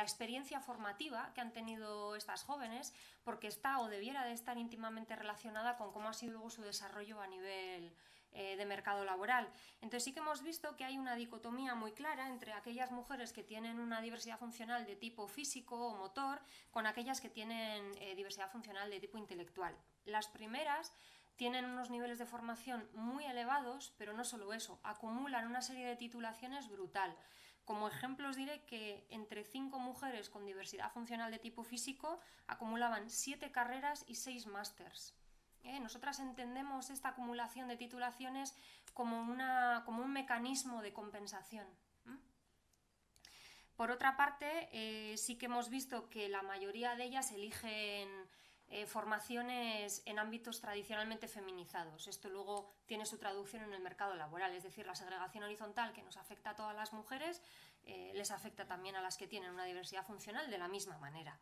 la experiencia formativa que han tenido estas jóvenes, porque está o debiera de estar íntimamente relacionada con cómo ha sido su desarrollo a nivel de mercado laboral. Entonces sí que hemos visto que hay una dicotomía muy clara entre aquellas mujeres que tienen una diversidad funcional de tipo físico o motor con aquellas que tienen diversidad funcional de tipo intelectual. Las primeras tienen unos niveles de formación muy elevados, pero no solo eso, acumulan una serie de titulaciones brutal. Como ejemplo os diré que entre 5 mujeres con diversidad funcional de tipo físico acumulaban 7 carreras y 6 másters. Nosotras entendemos esta acumulación de titulaciones como, un mecanismo de compensación. Por otra parte, sí que hemos visto que la mayoría de ellas eligen formaciones en ámbitos tradicionalmente feminizados. Esto luego tiene su traducción en el mercado laboral, es decir, la segregación horizontal que nos afecta a todas las mujeres les afecta también a las que tienen una diversidad funcional de la misma manera.